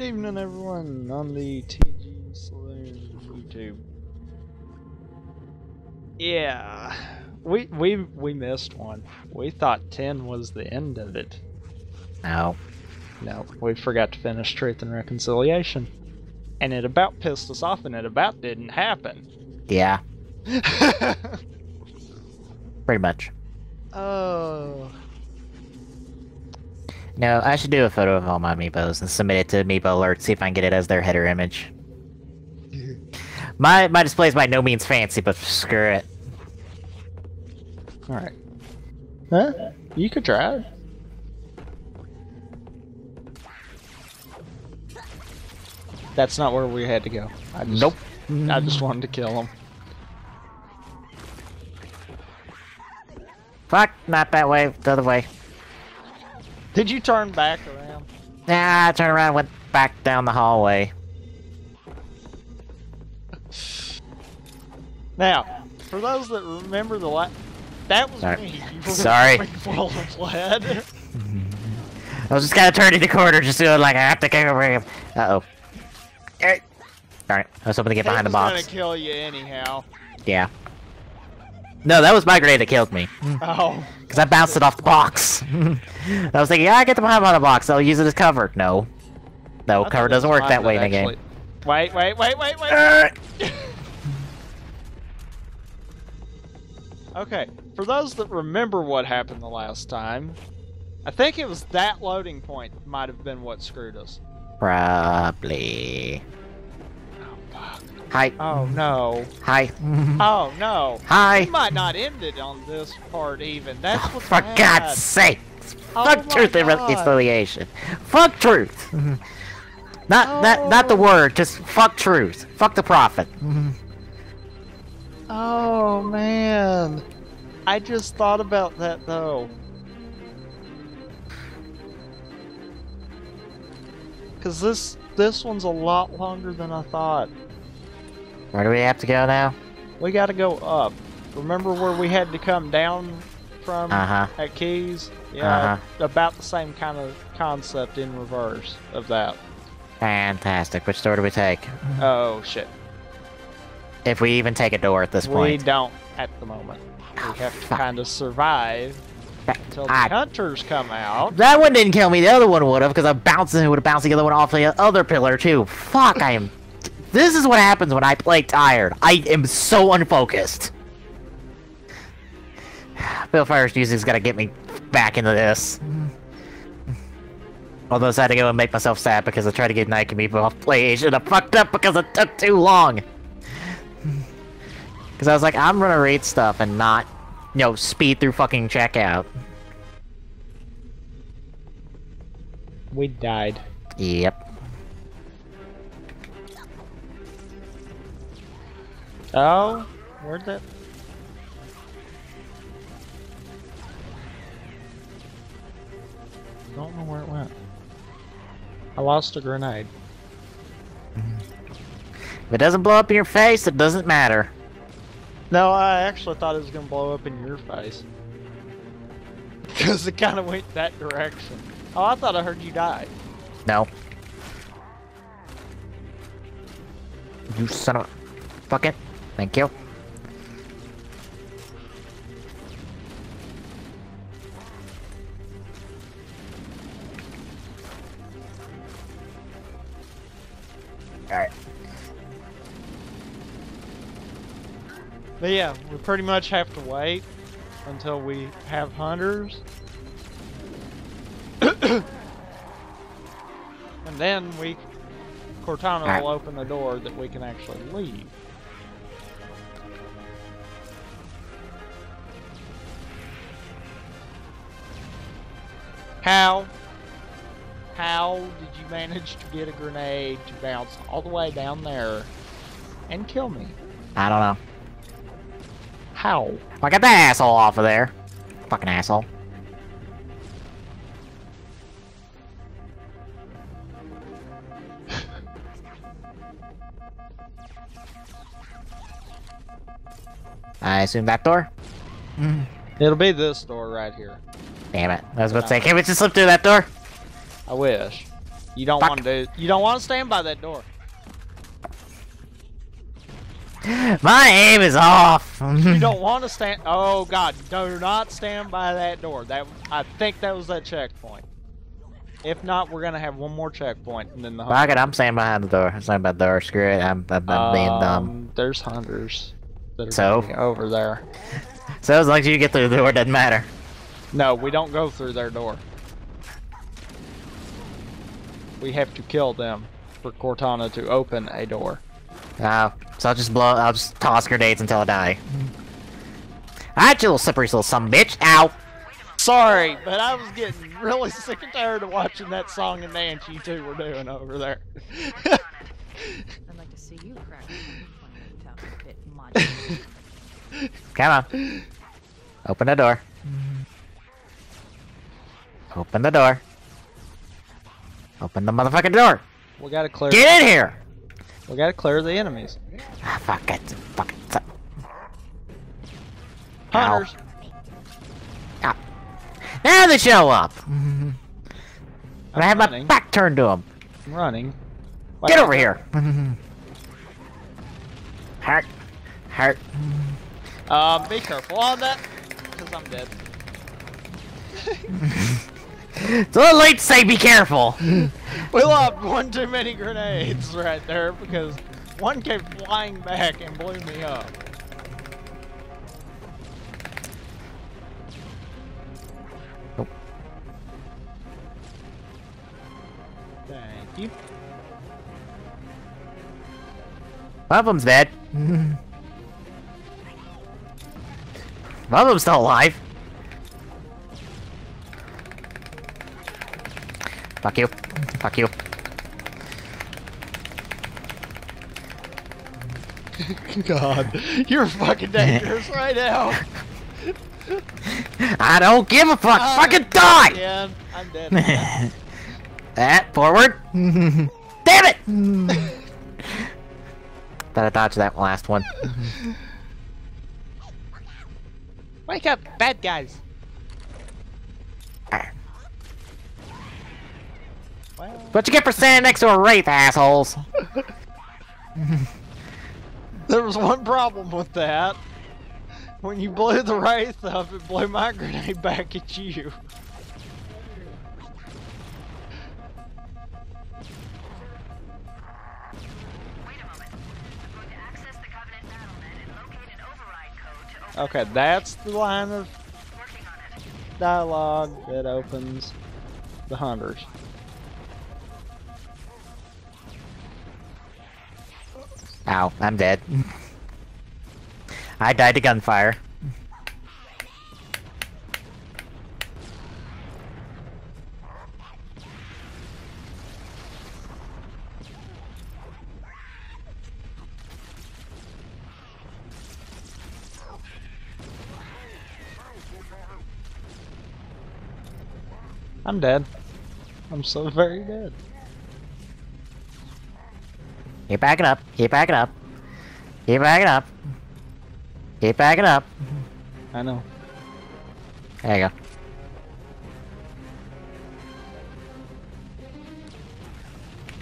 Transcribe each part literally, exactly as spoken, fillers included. Good evening, everyone, on the T G Saloon YouTube. Yeah, we we we missed one. We thought ten was the end of it. No, no, we forgot to finish Truth and Reconciliation, and it about pissed us off, and it about didn't happen. Yeah, pretty much. Oh. No, I should do a photo of all my Meepos and submit it to Meepo Alert, see if I can get it as their header image. my my display is by no means fancy, but screw it. Alright. Huh? You could try. That's not where we had to go. I just, nope. I just wanted to kill him. Fuck, not that way, the other way. Did you turn back around? Nah, I turned around and went back down the hallway. Now, for those that remember the last... That was Sorry. me. You Sorry. I was just kind of turning the corner, just doing like, I have to get over him. Uh-oh. Alright, I was hoping to get behind the box. He was gonna kill you anyhow. Yeah. No, that was my grenade that killed me. Oh. Because I bounced it off the box. I was thinking, yeah, I get the behind on the box, I'll use it as cover. No. No, cover doesn't work that way in a game. Wait, wait, wait, wait, wait! Uh. Okay, for those that remember what happened the last time, I think it was that loading point might have been what screwed us. Probably. Oh, fuck. Hi. Oh no. Hi. Oh no. Hi. We might not end it on this part even. That's oh, what's for bad. God's sake. Oh, fuck truth and reconciliation. Fuck truth. Not oh. not not the word. Just fuck truth. Fuck the prophet. Oh man. I just thought about that though. Cause this this one's a lot longer than I thought. Where do we have to go now? We gotta go up. Remember where we had to come down from uh-huh. at Keyes? Yeah, uh-huh. About the same kind of concept in reverse of that. Fantastic. Which door do we take? Oh, shit. If we even take a door at this we point. We don't at the moment. We have to kind of survive until the I... hunters come out. That one didn't kill me. The other one would have, because I bounced and it would have bounced the other one off the other pillar, too. Fuck, I am... This is what happens when I play tired. I am so unfocused. Billfire's music's gotta get me back into this. Although I decided to go and make myself sad because I tried to get Nike Meepo off Play Asia and I fucked up because it took too long. Because I was like, I'm gonna read stuff and not, you know, speed through fucking checkout. We died. Yep. Oh, where'd that? I don't know where it went. I lost a grenade. If it doesn't blow up in your face, it doesn't matter. No, I actually thought it was gonna blow up in your face. Because it kind of went that direction. Oh, I thought I heard you die. No. You son of a... Fuck it. Thank you. Alright. But yeah, we pretty much have to wait until we have hunters. And then we... Cortana right. will open the door that we can actually leave. How? How did you manage to get a grenade to bounce all the way down there and kill me? I don't know. How? Well, I got that asshole off of there. Fucking asshole. I assume that door? It'll be this door right here. Damn it. I was about to say, can't we just slip through that door? I wish. You don't want to. You don't want to stand by that door. My aim is off. You don't want to stand. Oh God! Do not stand by that door. That I think that was that checkpoint. If not, we're gonna have one more checkpoint and then the. Fuck it! I'm standing behind the door. I'm standing by the door. Screw it! I'm, I'm, I'm um, being dumb. There's hunters that are so over there. So as long as you get through the door, it doesn't matter. No, we don't go through their door. We have to kill them for Cortana to open a door. Uh, so I'll just blow. I'll just toss grenades until I die. Alright, you little slippery little son bitch. Ow. Sorry, but I was getting really sick and tired of watching that song and dance you two were doing over there. I'd like to see you crack. Come on. Open the door. Open the door. Open the motherfucking door. We gotta clear. Get in here. We gotta clear the enemies. Ah, fuck it. Fuck it. Hunters. Ah. Now they show up. I'm I have running. my back turned to them. I'm running. Why Get over here. Hurt. Hurt. Uh, be careful on that, because I'm dead. It's a little late to say be careful. We lobbed one too many grenades right there because one came flying back and blew me up. Oh. Thank you. One of them's dead. One of them's still alive. Fuck you. Fuck you. God, you're fucking dangerous right now. I don't give a fuck. I'm fucking die! Dead. I'm dead. That, forward. Damn it! Thought I dodged that last one. Wake up, bad guys. What you get for standing next to a wraith, assholes? There was one problem with that. When you blew the wraith up, it blew my grenade back at you. Okay, that's the line of dialogue that opens the hunters. Ow, I'm dead. I died to gunfire. I'm dead. I'm so very dead. Keep backing up. Keep backing up. Keep backing up. Keep backing up. I know. There you go.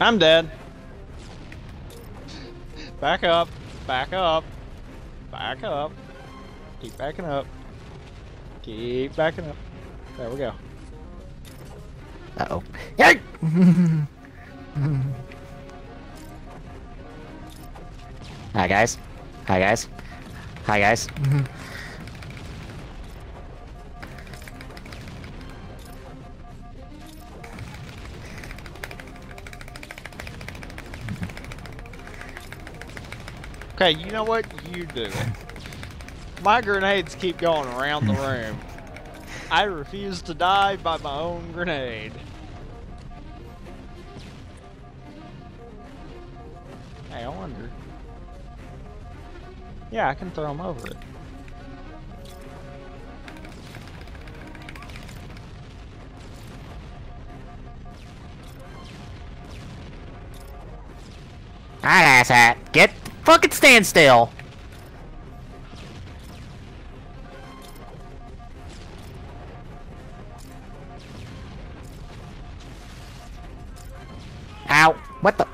I'm dead. Back up. Back up. Back up. Keep backing up. Keep backing up. There we go. Uh-oh. Yay! Hi guys. Hi guys. Hi guys. Mm-hmm. Okay, you know what? You do it. My grenades keep going around the room. I refuse to die by my own grenade. Hey, I wonder. Yeah, I can throw him over it. Alright, asshat. Get the fucking stand still. What the?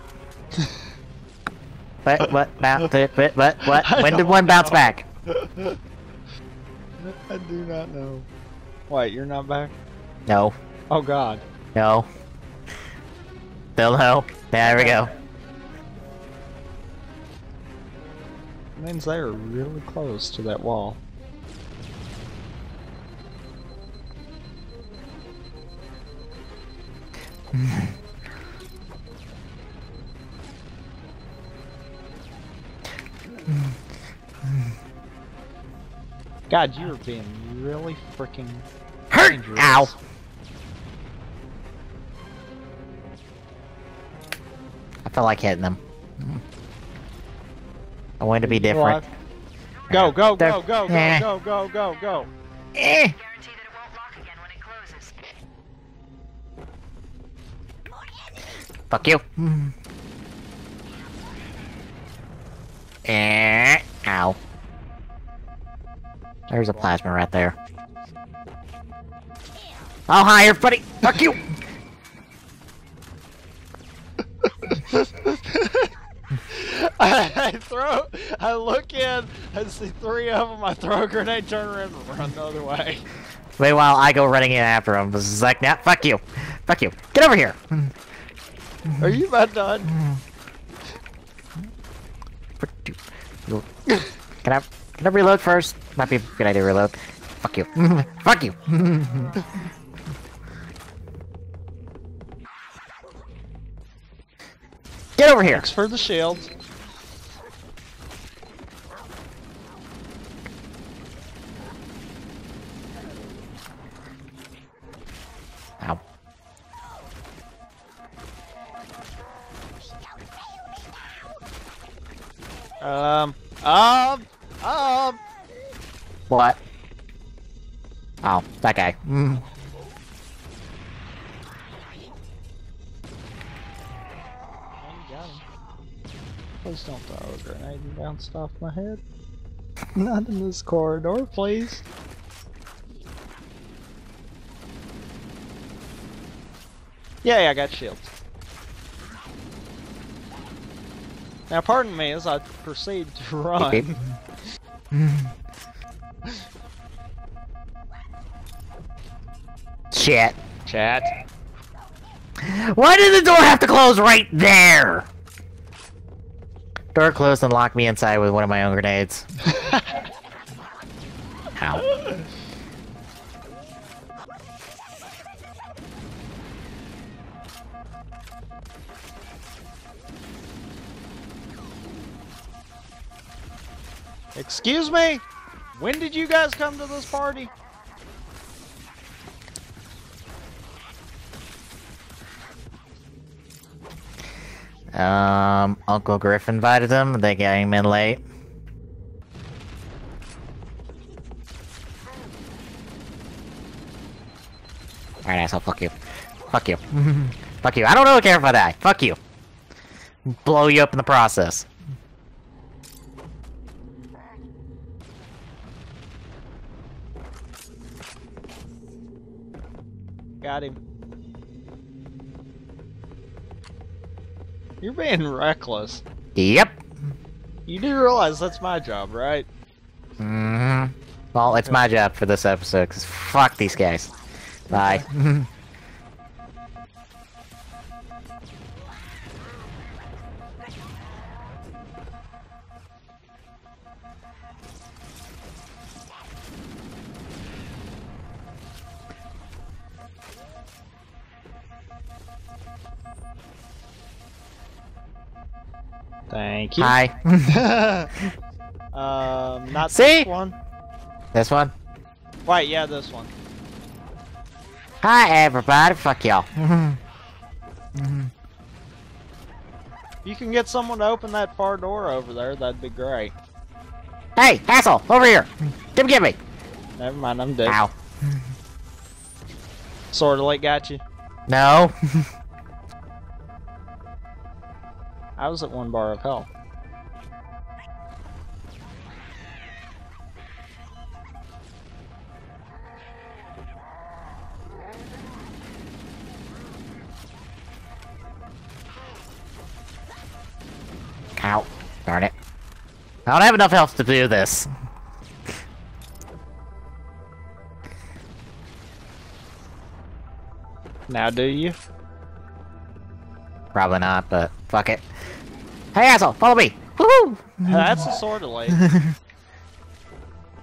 What, what, bounce, what, what, what? When did one bounce back? I do not know. Wait, you're not back? No. Oh god. No. Still no. There we go. It means they are really close to that wall. God, you are being really freaking dangerous. Ow! I feel like hitting them. I want to be different. Go, go, go, go, go, go, go, go, go. Eh. Fuck you. Eh. Ow. There's a plasma right there. Oh, hi, everybody! Fuck you! I throw... I look in, I see three of them, I throw a grenade, turn around, and run the other way. Meanwhile, I go running in after them. This is like, nah, fuck you. Fuck you. Get over here! Are you about done? Can I... Can I reload first? Might be a good idea to reload. Fuck you. Fuck you! Get over here! Thanks for the shield. Ow. Um... Um... Um... What? Oh, that guy. Mm. Please don't throw a grenade and bounced off my head. Not in this corridor, please. Yeah, yeah, I got shields. Now, pardon me as I proceed to run. Chat. Chat. Why did the door have to close right there? Door closed and locked me inside with one of my own grenades. Ow. Excuse me? When did you guys come to this party? Um, Uncle Griff invited them, they came in late. Alright, asshole, fuck you. Fuck you. Fuck you. I don't really care about that. Fuck you. Blow you up in the process. Got him. You're being reckless. Yep. You do realize that's my job, right? Mm-hmm. Well, it's my job for this episode, because fuck these guys. Bye. Thank you. Hi. um, not See? this one. This one? Right, yeah, this one. Hi, everybody. Fuck y'all. You can get someone to open that far door over there, that'd be great. Hey, asshole, over here. Come get me. Never mind, I'm dead. Ow. Sort of like got you. No. I was at one bar of hell. Ow. Darn it. I don't have enough health to do this. Now do you? Probably not, but fuck it. Hey asshole, follow me! Woohoo! That's a sword delay.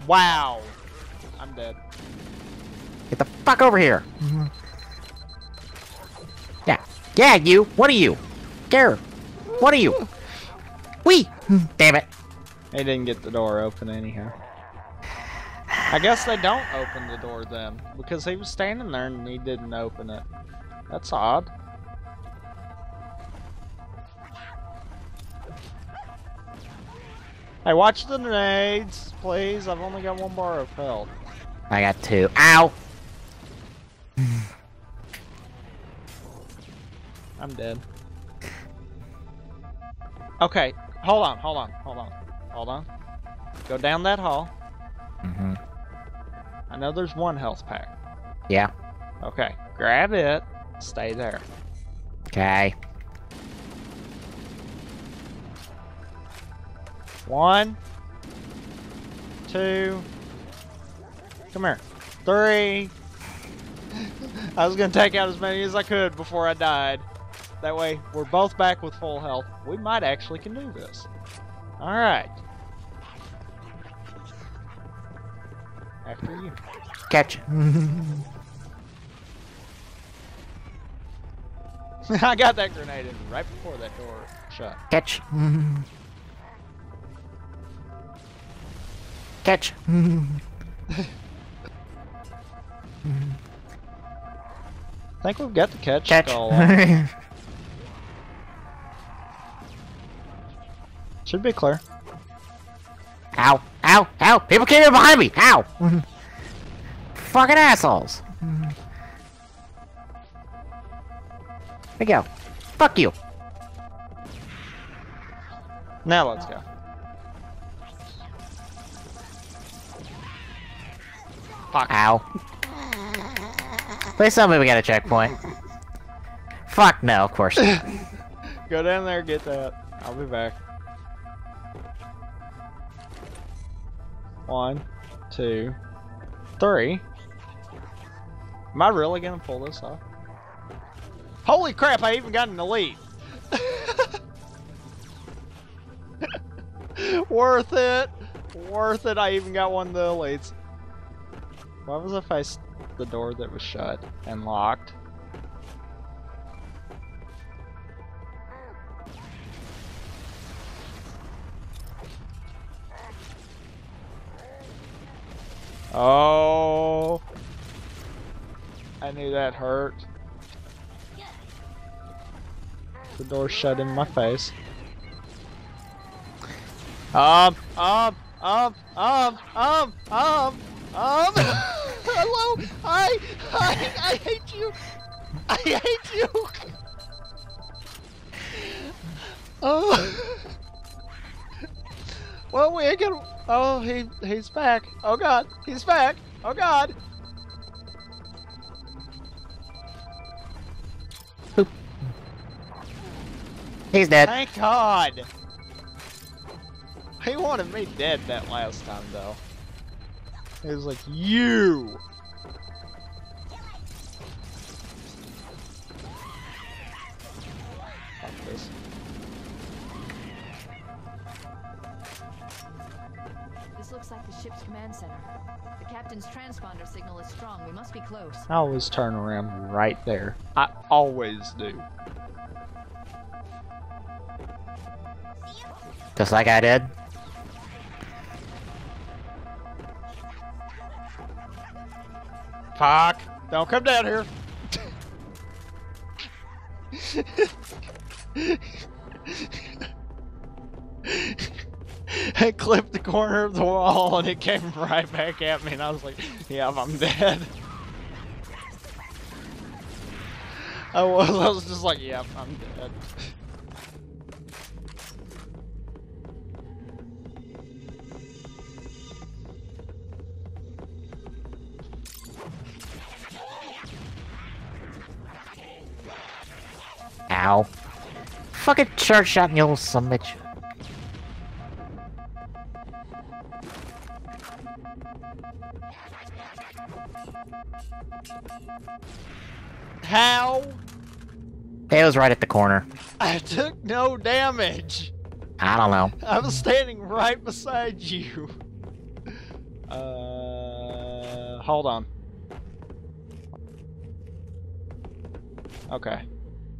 Wow. I'm dead. Get the fuck over here! Yeah. Yeah, you! What are you? Care! What are you? Wee! Damn it. They didn't get the door open anyhow. I guess they don't open the door then, because he was standing there and he didn't open it. That's odd. Hey, watch the grenades, please. I've only got one bar of health. I got two. Ow! I'm dead. Okay, hold on, hold on, hold on, hold on. Go down that hall. Mm-hmm. I know there's one health pack. Yeah. Okay, grab it. Stay there. Okay. One, two, come here, three. I was gonna take out as many as I could before I died. That way, we're both back with full health. We might actually can do this. All right. After you. Catch. I got that grenade in right before that door shut. Catch. Catch. I think we've got the catch. Catch. Skull on. Should be clear. Ow! Ow! Ow! People came in behind me! Ow! Fucking assholes! There you go. Fuck you! Now let's go. Fuck. Ow. Please tell me we got a checkpoint. Fuck no, of course not. Go down there, get that. I'll be back. One, two, three. Am I really gonna pull this off? Holy crap, I even got an elite. Worth it. Worth it, I even got one of the elites. What was if I st the door that was shut and locked? Oh, I knew that hurt. The door shut in my face. Um, um, um, um, um, um, um. Hello, I, I, I hate you. I hate you. Oh. Well, we ain't gonna. Oh, he, he's back. Oh God, he's back. Oh God. Boop. He's dead. Thank God. He wanted me dead that last time, though. He was like, you. Fuck this. This looks like the ship's command center. The captain's transponder signal is strong. We must be close. I always turn around right there. I always do. Just like I did. Fuck! Don't come down here! I clipped the corner of the wall and it came right back at me and I was like, yeah, I'm dead. I was, I was just like, yeah, I'm dead. Ow. Fucking church shot in the old summit. How? Halo's right at the corner. I took no damage. I don't know. I'm standing right beside you. Uh, hold on. Okay.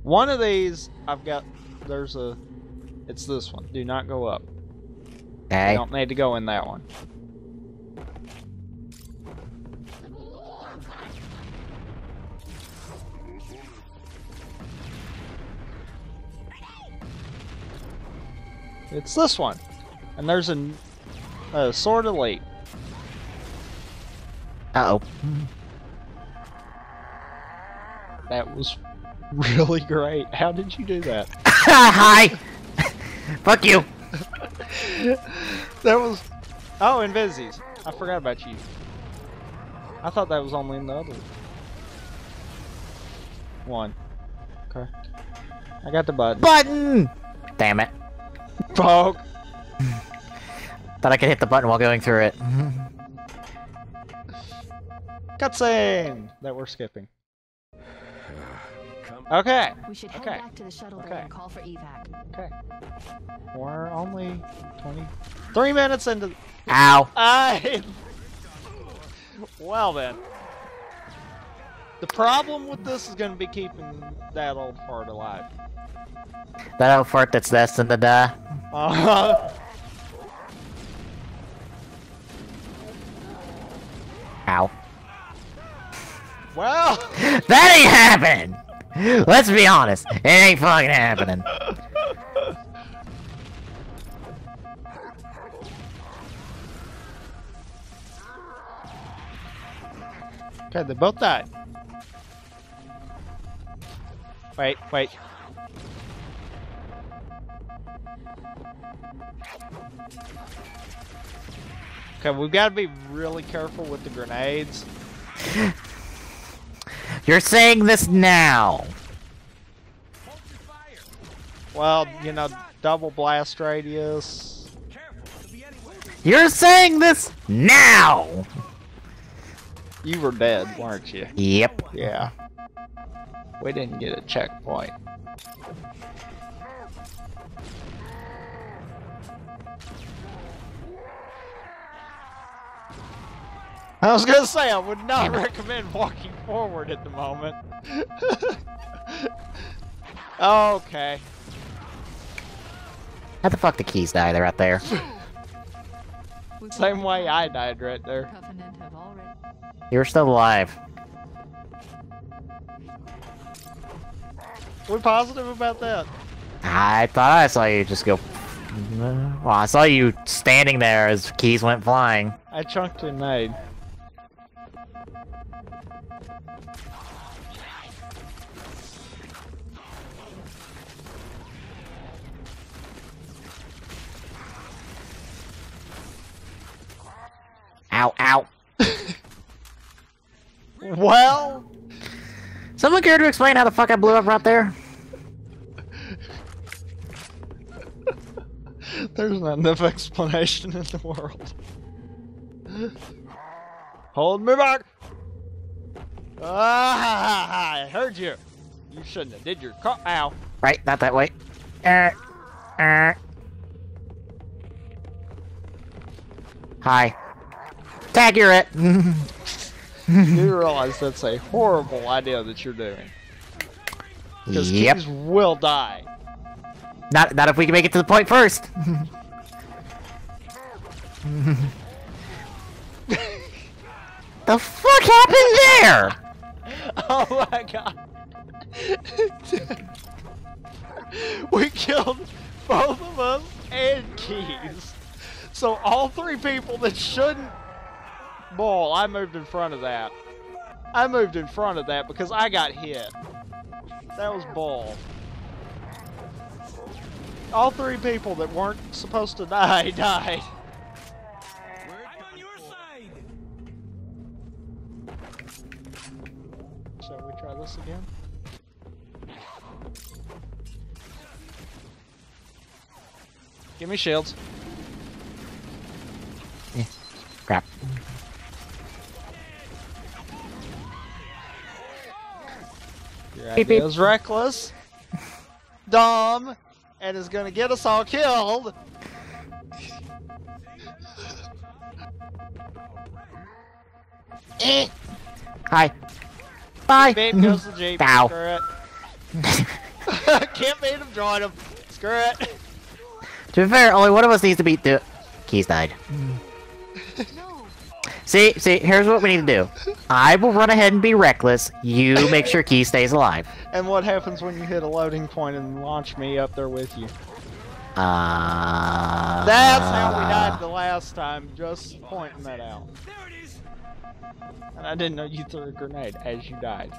One of these, I've got, there's a, it's this one. Do not go up. Okay. You don't need to go in that one. It's this one. And there's a, a sword elite. Uh-oh. That was really great. How did you do that? Hi! Fuck you! That was... Oh, Invisies. I forgot about you. I thought that was only in the other one. Okay. I got the button. Button! Damn it. Fuck! Thought I could hit the button while going through it. Cutscene! That we're skipping. Okay. We should head okay. back to the shuttle okay. and call for evac. Okay. We're only twenty-three minutes into. Ow. I... Well then. The problem with this is going to be keeping that old fart alive. That old fart that's destined to die. Uh-huh. Ow. Well. That ain't happened. Let's be honest, it ain't fucking happening. Okay, they both died. Wait, wait. Okay, we've got to be really careful with the grenades. You're saying this now! Well, you know, double blast radius. You're saying this now! You were dead, weren't you? Yep. Yeah. We didn't get a checkpoint. I was gonna say, I would not recommend walking forward at the moment. Okay. How the fuck did Keyes die right there? Same way I died right there. You're still alive. We're positive about that. I thought I saw you just go... Well, I saw you standing there as Keyes went flying. I chunked a nade. Ow, ow. Well? Someone care to explain how the fuck I blew up right there? There's not enough explanation in the world. Hold me back! Ah, I heard you! You shouldn't have did your co- Ow. Right, not that way. Uh, uh. Hi. Tag, you're it! You realize that's a horrible idea that you're doing. Because yep. Keyes will die. Not, not if we can make it to the point first! The fuck happened there?! Oh my god! We killed both of us and Keyes. So all three people that shouldn't... Ball, I moved in front of that. I moved in front of that because I got hit. That was ball. All three people that weren't supposed to die died. I'm on your side. Shall we try this again? Give me shields. Yeah. Crap. Your beep, idea beep. is reckless, dumb, and is gonna get us all killed. eh. Hi. Bye. Babe goes to Jeep. Bow. Screw it. Can't beat him, join him. Screw it. To be fair, only one of us needs to beat the... Keyes died. No. See, see, here's what we need to do. I will run ahead and be reckless. You make sure Keyes stays alive. And what happens when you hit a loading point and launch me up there with you? Uh... That's how we died the last time. Just pointing that out. There it is. And I didn't know you threw a grenade as you died.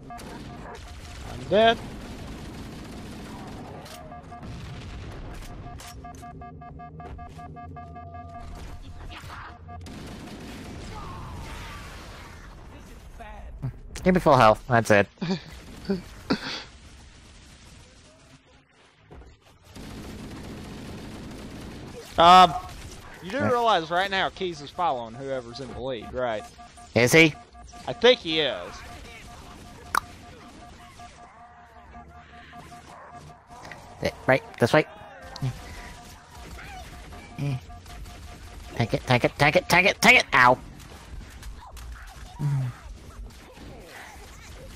I'm dead. Give me full health, that's it. um, you do realize right now Keyes is following whoever's in the lead, right? Is he? I think he is. Right, this way. Take it, take it, take it, take it, take it! Ow!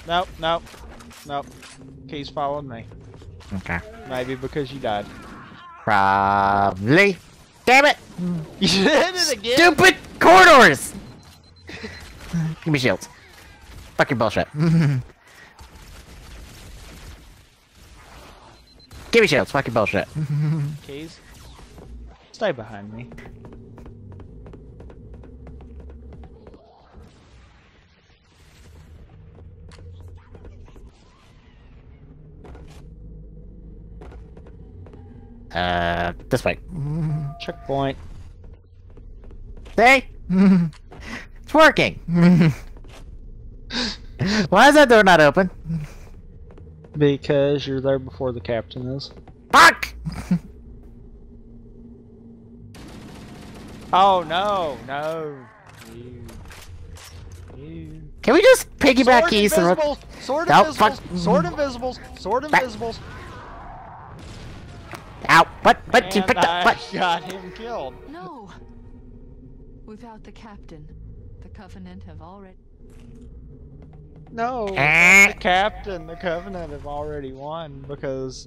Nope, nope, nope. Keyes followed me. Okay. Maybe because you died. Probably. Damn it! You did it again! Stupid corridors! Give me shields. Fuck your bullshit. Give me shields, fuck your bullshit. Keyes? Stay behind me. Uh, this way. Checkpoint. Hey! It's working! Why is that door not open? Because you're there before the captain is. Fuck! Oh no, no. You. You. Can we just piggyback Keyes and run? Sword invisibles! Sword invisibles! Sword invisibles! Ow! What? What? You picked up? What? Got him killed. No. Without the captain, the Covenant have already. No. Without the captain, the Covenant have already won because,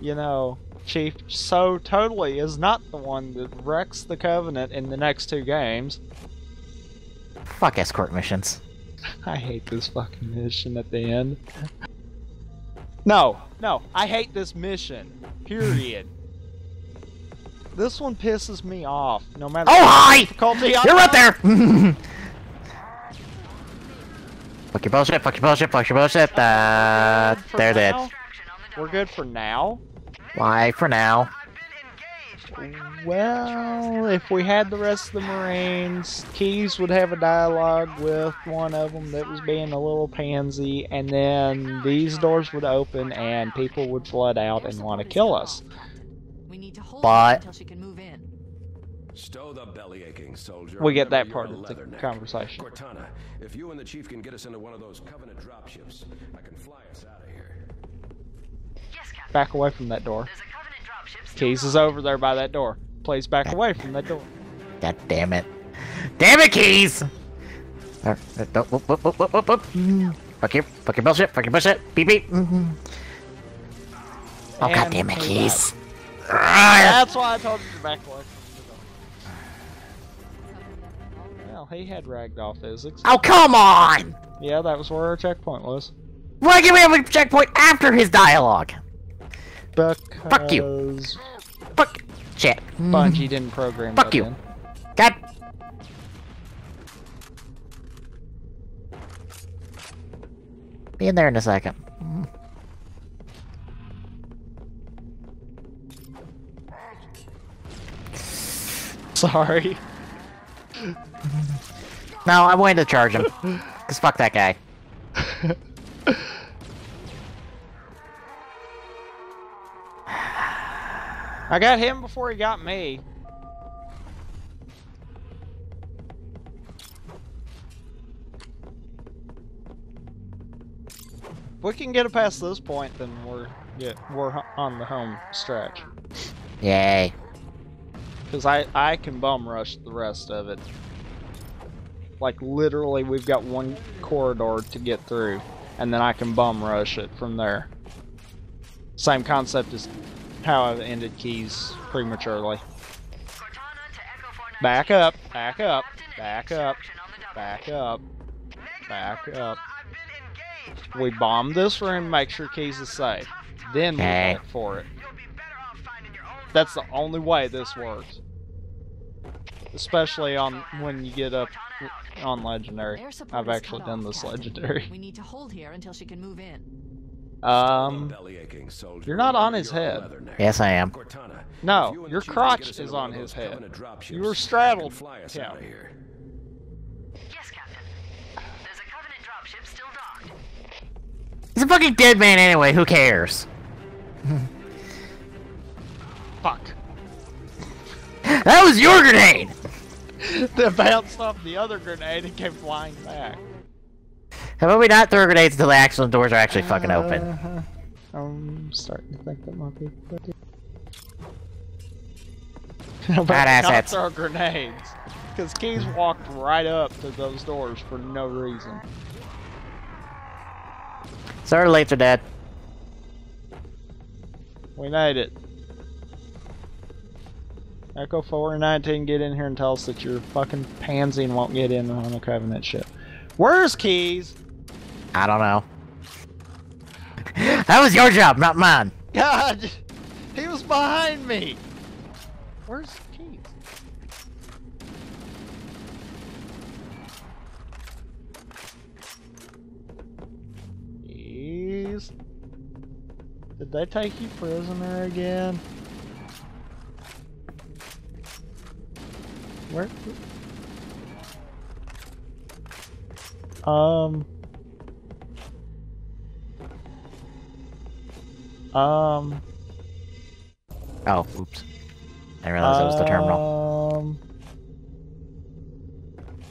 you know, Chief so totally is not the one that wrecks the Covenant in the next two games. Fuck escort missions. I hate this fucking mission at the end. No, no, I hate this mission. Period. This one pisses me off, no matter. Oh hi! You're right there. Fuck your bullshit. Fuck your bullshit. Fuck your bullshit. Uh, they're dead. We're good for now. Why for now? Well, if we had the rest of the Marines, Keyes would have a dialogue with one of them that was being a little pansy, and then these doors would open and people would flood out and want to kill us. But we get that part of the conversation. Cortana, if you and the chief can get us into one of those Covenant dropships, I can fly us out of here. Back away from that door. Keyes is over there by that door. Please back God. away from that door. God damn it. Damn it, Keyes! Uh, uh, don't, whoop, whoop, whoop, whoop, whoop. No. Fuck your, fuck your bullshit, fuck your bullshit. Beep, beep. Mm-hmm. Oh, and God damn it, Keyes. That's why I told you to back away from the door. Well, he had ragdoll physics. Oh, come on! Yeah, that was where our checkpoint was. Why can't we have a checkpoint after his dialogue? Because fuck you. Fuck. Shit. Bungie didn't program Fuck that you. In. God. Be in there in a second. Sorry. No, I'm going to charge him. Because fuck that guy. I got him before he got me. If we can get it past this point, then we're yeah, we're on the home stretch. Yay! Because I I can bum rush the rest of it. Like literally, we've got one corridor to get through, and then I can bum rush it from there. Same concept as how I've ended Keys prematurely. Back up, back up, back up, back up, back up. We bomb this room, make sure Keys is safe. Then we went for it. That's the only way this works. Especially on when you get up on legendary. I've actually done this legendary. We need to hold here until she can move in. Um, you're not on his head. Yes, I am. No, your crotch is on his head. You were straddled. Yeah. Yes, Captain. There's a Covenant dropship still docked. He's a fucking dead man anyway. Who cares? Fuck. That was your grenade. That bounced off the other grenade and came flying back. How about we not throw grenades until the actual doors are actually fucking open? Uh, I'm starting to think that might be. How about not, not throw grenades? Because Keys walked right up to those doors for no reason. Sorry, our lights are dead. We need it. Echo Four and Nineteen, get in here and tell us that your fucking pansy and won't get in on a Covenant ship. Where's Keys? I don't know. That was your job, not mine. God, he was behind me. Where's Keys? Keys? Did they take you prisoner again? Where? Um. Um. Oh, oops. I realized um, it was the terminal. Um.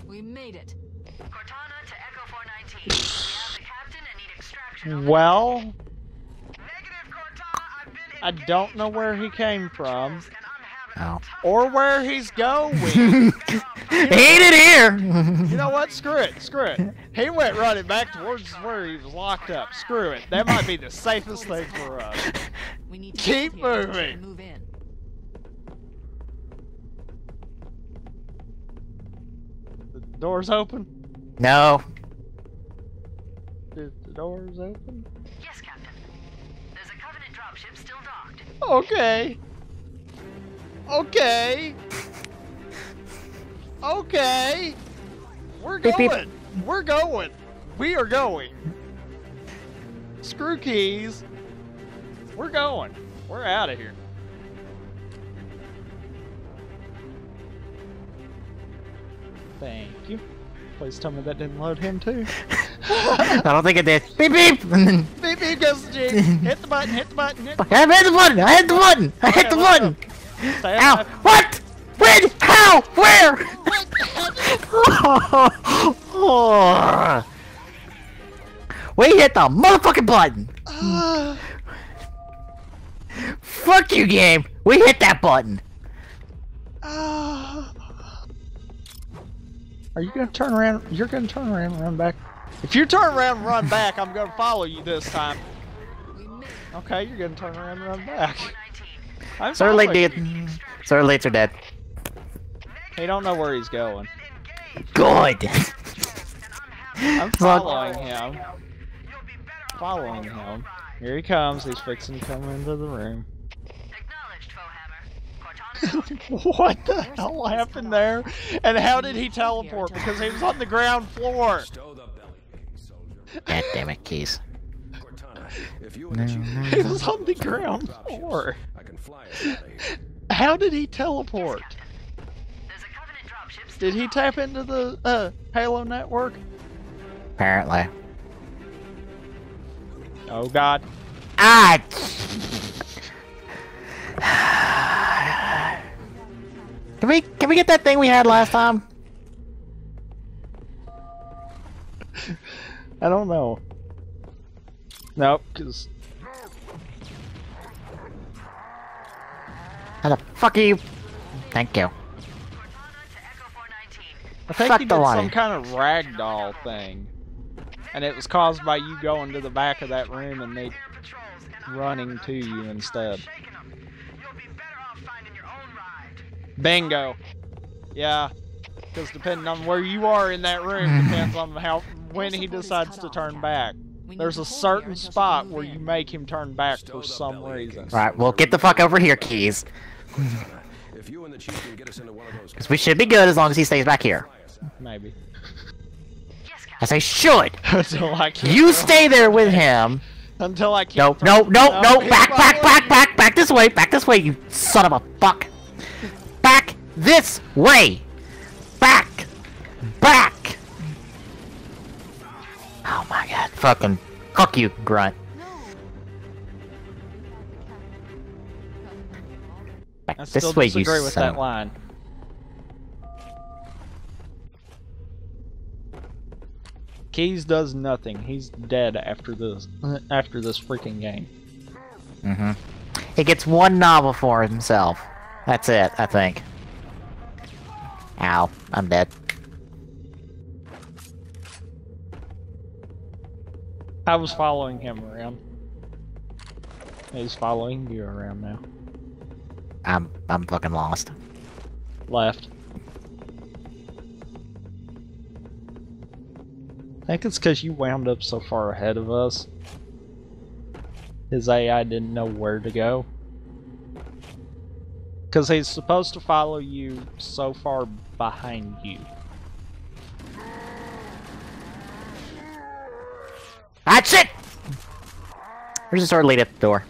We made it. Cortana to Echo four nineteen. We have the captain and need extraction. Well. Negative, Cortana. I've been I don't know where he came from. Oh. Or where he's going. He ain't here. You know what? Screw it. Screw it. He went running back towards where he was locked up. Screw it. That might be the safest thing for us. We need to keep moving. Move in. The door's open? No. Is the door's open? Yes, Captain. There's a Covenant dropship still docked. Okay. Okay. Okay. We're going. Beep, beep. We're going. We are going. Screw Keys. We're going. We're out of here. Thank you. Please tell me that didn't load him too. I don't think it did. Beep beep! Beep beep goes the Jeep. Hit the button, hit the button, hit the button. I hit the button! I hit the button! I hit the button! Okay, Ow! What? When? How? Where? What? Oh, oh. We hit the motherfucking button! Uh. Fuck you, game! We hit that button! Uh. Are you gonna turn around? You're gonna turn around and run back? If you turn around and run back, I'm gonna follow you this time. Okay, you're gonna turn around and run back. I'm sorry, dead. Sorry, lates are dead. He don't know where he's going. Good. I'm following him. Following him. Here he comes. He's fixing to come into the room. What the hell happened there? And how did he teleport? Because he was on the ground floor. God damn it, Keys. He was on the ground floor. How did he teleport? Did he tap into the uh, Halo network? Apparently. Oh God. Ah! Can we can we get that thing we had last time? I don't know. Nope, because... How the fuck are you? Thank you. I think fuck he did some line. kind of ragdoll thing. And it was caused by you going to the back of that room and they running to you instead. Bingo. Yeah. Because depending on where you are in that room depends on how when he decides to turn back. There's a certain spot where you make him turn back for some reason. Alright, well get the fuck over here, Keys. Because we should be good as long as he stays back here. Maybe. I say should! Until I can't you stay there with him! Until I can't Nope, nope, nope, nope! No. Back, back, back, back, back this way! Back this way, you son of a fuck! Back this way! Back! Back! Oh my god, fucking fuck you, grunt. Back I this still way, disagree you with son. that line. Keyes does nothing. He's dead after this. After this freaking game. Mm-hmm. He gets one novel for himself. That's it, I think. Ow! I'm dead. I was following him around. He's following you around now. I'm I'm fucking lost. Left. I think it's because you wound up so far ahead of us. His A I didn't know where to go. Because he's supposed to follow you so far behind you. That's it! Where's the sword lead at the door?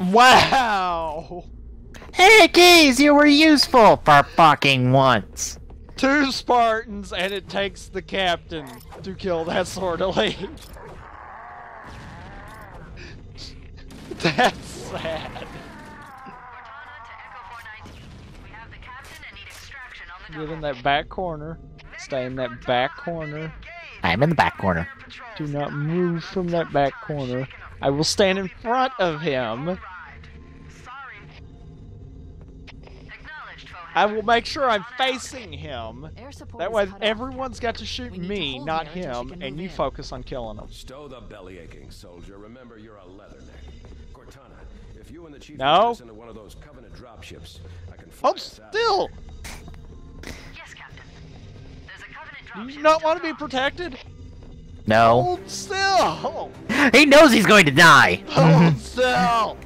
Wow! Hey, Keyes, you were useful for fucking once. Two Spartans, and it takes the captain to kill that sort of lead. That's sad. Get in that back corner. Stay in that back corner. I am in the back corner. Do not move from that back corner. I will stand in front of him. I will make sure I'm facing him. That way everyone's got to shoot me, not him, and you focus on killing him. Stow the belly aching, soldier. Remember you're a leatherneck. Cortana, if you and the chief no. into one of those Covenant dropships, I can Hold still. Yes, Captain. There's a Covenant dropship. Do you not want to be protected? No. Hold still. He knows he's going to die. Hold still.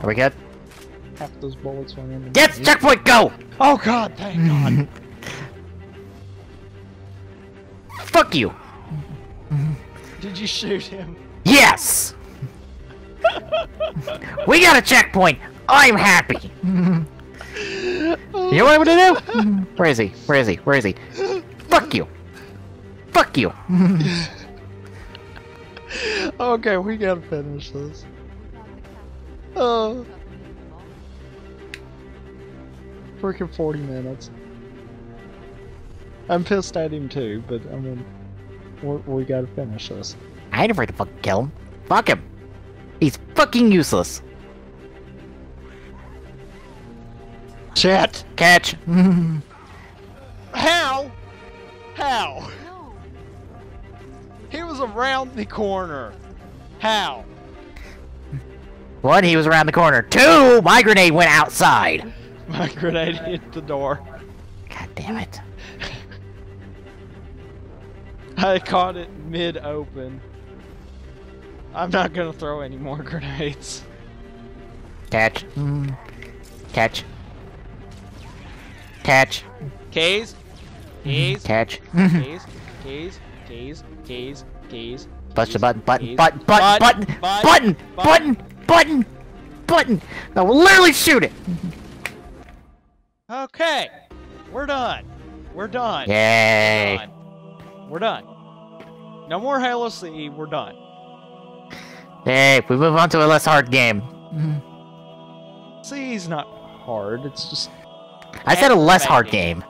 Are we good? Half those bullets went in. Yes! Checkpoint, go! Oh god, thank god. Fuck you! Did you shoot him? Yes! We got a checkpoint! I'm happy! You know what I'm gonna do? Where is he? Where is he? Where is he? Fuck you! Fuck you! Okay, we gotta finish this. Oh, freaking forty minutes. I'm pissed at him too, but I mean, we're, we gotta finish this. I ain't afraid to fucking kill him. Fuck him. He's fucking useless. Chat. Catch. How? How? No. He was around the corner. How? One, he was around the corner. Two, my grenade went outside. My grenade hit the door. God damn it. I caught it mid-open. I'm not gonna throw any more grenades. Catch. Mm. Catch. Catch. Keyes. Keyes. Catch. Keyes. Keyes. Keyes. Keyes. Keyes. Push the button. Button. Button. Button. Button. Button. Button. Button. Button! Button! No, we'll literally shoot it! Okay! We're done! We're done! Yay! We're done! We're done. No more Halo C, we're done. Hey, we move on to a less hard game. C's not hard, it's just... I said a less hard game.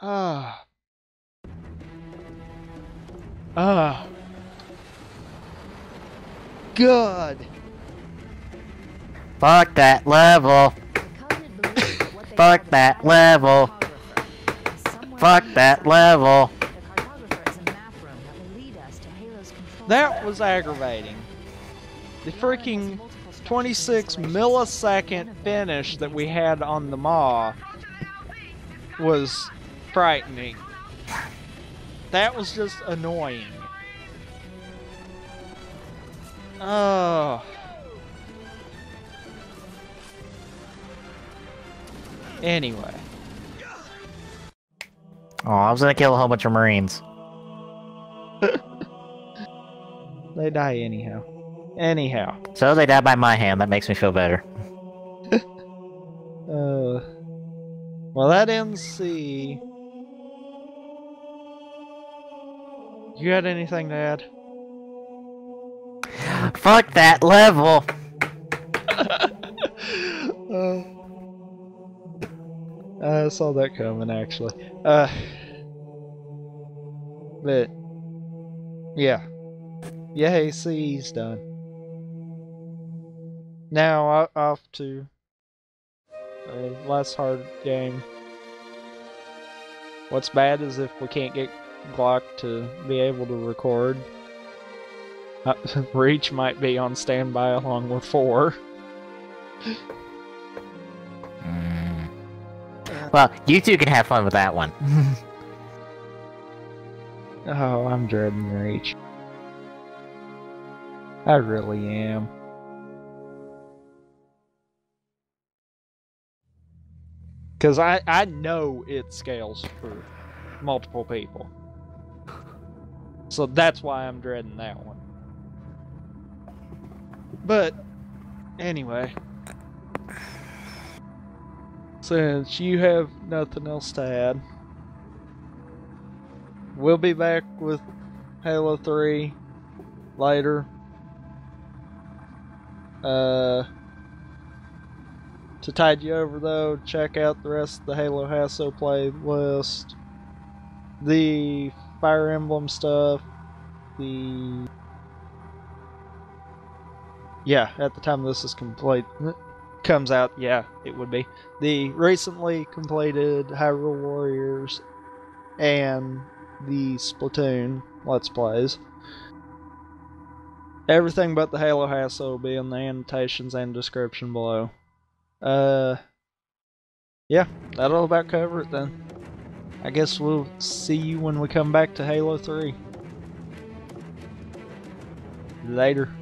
Ah. Uh. Ah. Uh. Good. Fuck that level. Fuck that level. Fuck that level. That was aggravating. The freaking twenty-six millisecond finish that we had on the Maw was frightening. That was just annoying. Oh. Anyway. Oh, I was gonna kill a whole bunch of Marines. They die anyhow. Anyhow. So they die by my hand. That makes me feel better. uh, well, that M C. You got anything to add? Fuck that level! uh, I saw that coming, actually. Uh, but, yeah. Yay, C's done. Now, off to a less hard game. What's bad is if we can't get Glock to be able to record. Uh, Reach might be on standby along with four. Mm. Well, you two can have fun with that one. Oh, I'm dreading Reach. I really am. Because I, I know it scales for multiple people. So that's why I'm dreading that one. But, anyway. Since you have nothing else to add, we'll be back with Halo three later. Uh, to tide you over, though, check out the rest of the Halo Hasso playlist, the Fire Emblem stuff, the... Yeah, at the time this is complete, comes out, yeah, it would be. The recently completed Hyrule Warriors and the Splatoon Let's Plays. Everything but the Halo Hassle will be in the annotations and description below. Uh, yeah, that'll about cover it then. I guess we'll see you when we come back to Halo three. Later.